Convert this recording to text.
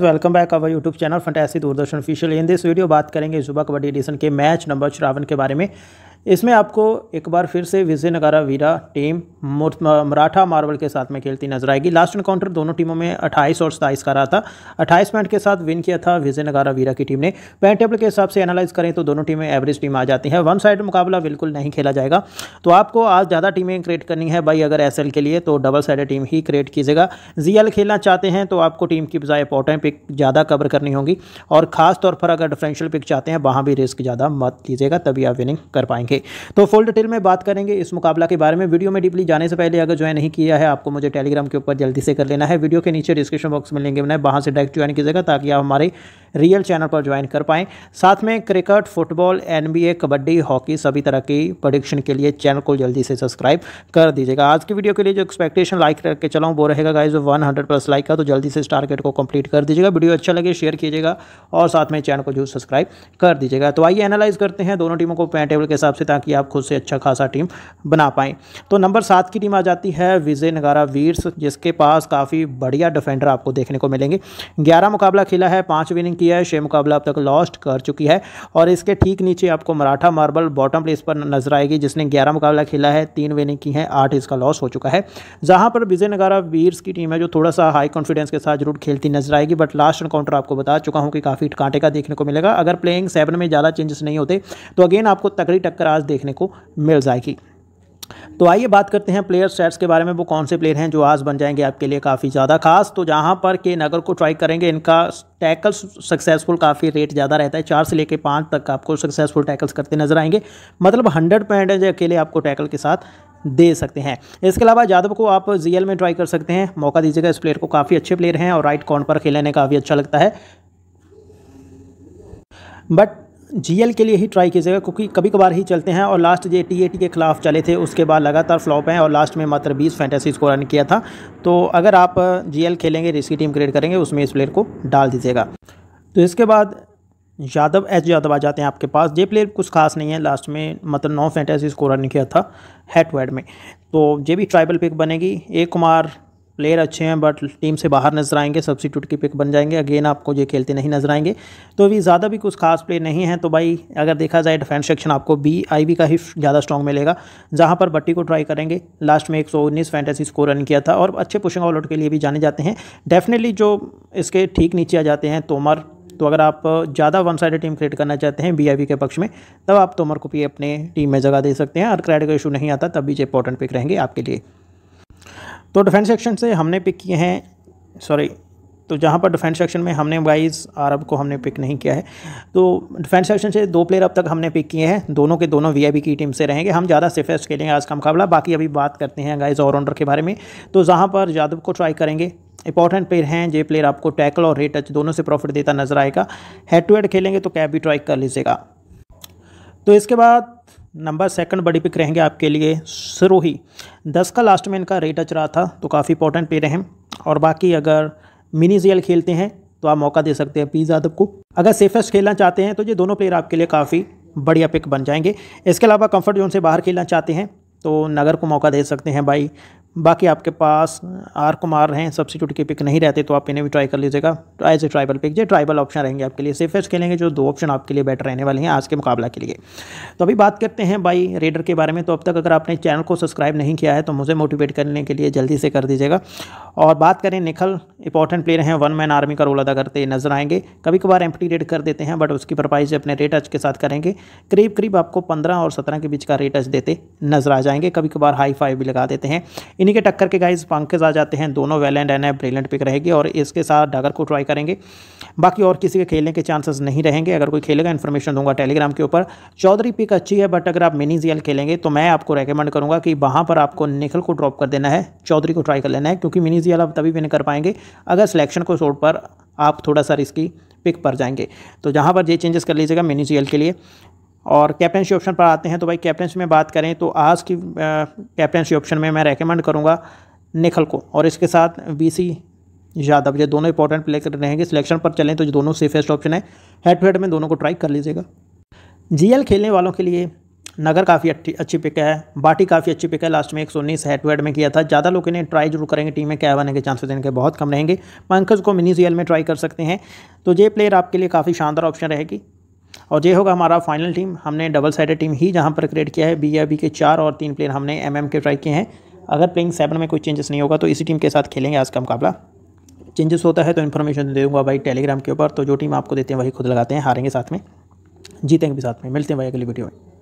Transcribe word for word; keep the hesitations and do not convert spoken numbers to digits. Welcome back our YouTube channel fantasy Doordarshan official. In this video बात करेंगे Yuva kabaddi edition के match number चौवन के बारे में। इसमें आपको एक बार फिर से विजयनगर वीरा टीम मराठा मार्वल के साथ में खेलती नजर आएगी। लास्ट इनकाउंटर दोनों टीमों में अट्ठाईस और सताईस का रहा था। अट्ठाईस पॉइंट के साथ विन किया था विजयनगर वीरा की टीम ने। पॉइंट टेबल के हिसाब से एनालाइज करें तो दोनों टीमें एवरेज टीम आ जाती है। वन साइड मुकाबला बिल्कुल नहीं खेला जाएगा। तो आपको आज ज़्यादा टीमें क्रिएट करनी है भाई। अगर एस एल के लिए तो डबल साइड टीम ही क्रिएट कीजिएगा। जी एल खेलना चाहते हैं तो आपको टीम की बजाय इंपॉर्टेंट पिक ज़्यादा कवर करनी होगी, और खासतौर पर अगर डिफरेंशियल पिक चाहते हैं वहाँ भी रिस्क ज़्यादा मत कीजिएगा, तभी आप विनिंग कर पाएंगे। तो फुल डिटेल में बात करेंगे इस मुकाबला के बारे में। वीडियो में डीपली जाने से पहले अगर ज्वाइन नहीं किया है आपको मुझे टेलीग्राम के ऊपर जल्दी से कर लेना है। वीडियो के नीचे डिस्क्रिप्शन बॉक्स में लिंक बनाए, वहां से डायरेक्ट ज्वाइन कीजिएगा ताकि आप हमारे रियल चैनल पर ज्वाइन कर पाएँ। साथ में cricket, football, NBA, kabaddi, hockey सभी तरह की प्रेडिक्शन के लिए चैनल को जल्दी से सब्सक्राइब कर दीजिएगा। आज की वीडियो के लिए जो एक्सपेक्टेशन लाइक करके चलाऊँ वो रहेगा गाइज हंड्रेड प्लस लाइक का, तो जल्दी से इस टारगेट को कंप्लीट कर दीजिएगा। वीडियो अच्छा लगे शेयर कीजिएगा और साथ में चैनल को जो सब्सक्राइब कर दीजिएगा। तो आइए एनालाइज करते हैं दोनों टीमों को पॉइंट टेबल के हिसाब से, ताकि आप खुद से अच्छा खासा टीम बना पाएँ। तो नंबर सात की टीम आ जाती है विजयनगर वीर्स, जिसके पास काफ़ी बढ़िया डिफेंडर आपको देखने को मिलेंगे। ग्यारह मुकाबला खेला है, पाँच विनिंग किया है, छः मुकाबला अब तक लॉस्ट कर चुकी है। और इसके ठीक नीचे आपको मराठा मार्बल बॉटम प्लेस पर नजर आएगी, जिसने ग्यारह मुकाबला खेला है, तीन विनिंग की है, आठ इसका लॉस हो चुका है। जहां पर विजयनगर वीर्स की टीम है जो थोड़ा सा हाई कॉन्फिडेंस के साथ जरूर खेलती नजर आएगी, बट लास्ट एनकाउंटर आपको बता चुका हूँ कि काफ़ी कांटे का देखने को मिलेगा। अगर प्लेइंग सेवन में ज़्यादा चेंजेस नहीं होते तो अगेन आपको तगड़ी टक्कर आज देखने को मिल जाएगी। तो आइए बात करते हैं प्लेयर स्टैट्स के बारे में। वो कौन से प्लेयर हैं जो आज बन जाएंगे आपके लिए काफ़ी ज़्यादा खास। तो जहां पर के नगर को ट्राई करेंगे, इनका टैकल सक्सेसफुल काफ़ी रेट ज़्यादा रहता है, चार से लेकर पाँच तक आपको सक्सेसफुल टैकल्स करते नजर आएंगे। मतलब हंड्रेड परसेंट अकेले आपको टैकल के साथ दे सकते हैं। इसके अलावा यादव को आप जीएल में ट्राई कर सकते हैं, मौका दीजिएगा इस प्लेयर को। काफ़ी अच्छे प्लेयर हैं और राइट कॉर्नर पर खेलने काफ़ी अच्छा लगता है, बट जीएल के लिए ही ट्राई कीजिएगा क्योंकि कभी कभार ही चलते हैं। और last J T A T के खिलाफ चले थे, उसके बाद लगातार फ्लॉप हैं और लास्ट में मात्र बीस फैंटेसी स्कोर रन किया था। तो अगर आप जीएल खेलेंगे, रिस्की टीम क्रिएट करेंगे, उसमें इस प्लेयर को डाल दीजिएगा। तो इसके बाद यादव एच यादव आ जाते हैं आपके पास। जे प्लेयर कुछ खास नहीं है, लास्ट में मतलब नौ फैंटेसी स्कोर रन किया था हेड टू हेड में। तो जे भी ट्राइबल पिक बनेगी। ए कुमार प्लेयर अच्छे हैं बट टीम से बाहर नजर आएंगे, सब्सिट्यूट की पिक बन जाएंगे, अगेन आपको ये खेलते नहीं नजर आएंगे। तो भी ज़्यादा भी कुछ खास प्लेयर नहीं है। तो भाई अगर देखा जाए डिफेंस सेक्शन आपको बी आई वी का ही ज़्यादा स्ट्रॉन्ग मिलेगा, जहां पर बट्टी को ट्राई करेंगे। लास्ट में एक सौ उन्नीस फैंटेसी स्कोर रन किया था और अच्छे पुशिंग ऑलआउट के लिए भी जाने जाते हैं। डेफिनेटली जो इसके ठीक नीचे आ जाते हैं तोमर। तो अगर आप ज़्यादा वन साइड टीम क्रिएट करना चाहते हैं बी आई वी के पक्ष में, तब आप तोमर को भी अपने टीम में जगह दे सकते हैं और क्रेडिट का इशू नहीं आता, तब भी जो इंपॉर्टेंट पिक रहेंगे आपके लिए। तो डिफेंस सेक्शन से हमने पिक किए हैं, सॉरी, तो जहां पर डिफेंस सेक्शन में हमने वाइज आरब को हमने पिक नहीं किया है। तो डिफेंस सेक्शन से दो प्लेयर अब तक हमने पिक किए हैं, दोनों के दोनों वीआईपी की टीम से रहेंगे। हम ज़्यादा सेफेस्ट खेलेंगे आज का मुकाबला। बाकी अभी बात करते हैं गाइज ऑलराउंडर के बारे में। तो जहाँ पर यादव को ट्राई करेंगे, इंपॉर्टेंट प्लेयर हैं। ये प्लेयर आपको टैकल और रेट टच दोनों से प्रॉफिट देता नजर आएगा। हेड टू हेड खेलेंगे तो कैप भी ट्राई कर लीजिएगा। तो इसके बाद नंबर सेकंड बड़ी पिक रहेंगे आपके लिए सिरोही। दस का लास्ट में इनका रेट टच रहा था, तो काफ़ी इंपॉर्टेंट प्लेयर हैं। और बाकी अगर मिनी जीएल खेलते हैं तो आप मौका दे सकते हैं पी यादव को। अगर सेफेस्ट खेलना चाहते हैं तो ये दोनों प्लेयर आपके लिए काफ़ी बढ़िया पिक बन जाएंगे। इसके अलावा कंफर्ट जोन से बाहर खेलना चाहते हैं तो नगर को मौका दे सकते हैं भाई। बाकी आपके पास आर कुमार हैं, सब्सिट्यूट की पिक नहीं रहते तो आप इन्हें भी ट्राई कर लीजिएगा एज ए ट्राइबल पिक। ये ट्राइबल ऑप्शन रहेंगे आपके लिए। सेफेस्ट खेलेंगे, जो दो ऑप्शन आपके लिए बेटर रहने वाले हैं आज के मुकाबला के लिए। तो अभी बात करते हैं भाई रेडर के बारे में। तो अब तक अगर आपने चैनल को सब्सक्राइब नहीं किया है तो मुझे मोटिवेट करने के लिए जल्दी से कर दीजिएगा। और बात करें निखल, इंपॉर्टेंट प्लेयर हैं, वन मैन आर्मी का रोल अदा करते नजर आएंगे। कभी कभार एम्प्टी रेड कर देते हैं बट उसकी भरपाई से अपने रेट टच के साथ करेंगे। करीब करीब आपको पंद्रह और सत्रह के बीच का रेट टच देते नजर आ जाएंगे। कभी कभार हाई फाइव भी लगा देते हैं। इन्हीं के टक्कर के गाइज पंकज आ जाते हैं, दोनों वेल एंड एन है, ब्रिलियंट पिक रहेगी। और इसके साथ डगर को ट्राई करेंगे, बाकी और किसी के खेलने के चांसेस नहीं रहेंगे। अगर कोई खेलेगा इन्फॉर्मेशन दूंगा टेलीग्राम के ऊपर। चौधरी पिक अच्छी है बट अगर आप मिनी जीएल खेलेंगे तो मैं आपको रेकमेंड करूंगा कि वहाँ पर आपको निखिल को ड्रॉप कर देना है, चौधरी को ट्राई कर लेना है, क्योंकि मिनी जीएल आप तभी विन कर पाएंगे अगर सिलेक्शन को छोड़ पर आप थोड़ा सा रिस्की पिक पर जाएंगे। तो जहाँ पर ये चेंजेस कर लीजिएगा मिनी जीएल के लिए। और कैप्टनसी ऑप्शन पर आते हैं तो भाई कैप्टनसी में बात करें तो आज की कैप्टनसी ऑप्शन में मैं रेकमेंड करूंगा निखल को और इसके साथ बीसी यादव। ये दोनों इंपॉर्टेंट प्लेयर रहेंगे। सिलेक्शन पर चलें तो ये दोनों सेफेस्ट ऑप्शन है। हेड टू हेड में दोनों को ट्राई कर लीजिएगा। जीएल खेलने वालों के लिए नगर काफ़ी अच्छी पिक है, बाटी काफ़ी अच्छी पिक है, लास्ट में एक सौ उन्नीस हेड टू हेड में किया था। ज़्यादा लोग इन्हें ट्राई जरूर करेंगे, टीम में क्या बनने के चांसेस इनके बहुत कम रहेंगे। पंकज को मिनी सीएल में ट्राई कर सकते हैं, तो ये प्लेयर आपके लिए काफ़ी शानदार ऑप्शन रहेगी। और ये होगा हमारा फाइनल टीम। हमने डबल साइडेड टीम ही जहाँ पर क्रिएट किया है, बी या बी के चार और तीन प्लेयर हमने एम एम के ट्राई किए हैं। अगर प्लेइंग सेवन में कोई चेंजेस नहीं होगा तो इसी टीम के साथ खेलेंगे आज का मुकाबला। चेंजेस होता है तो इन्फॉर्मेशन दे दूंगा भाई टेलीग्राम के ऊपर, तो जो टीम आपको देते हैं वही खुद लगाते हैं, हारेंगे साथ में, जीतेंगे भी साथ में। मिलते हैं भाई अगली वीडियो में।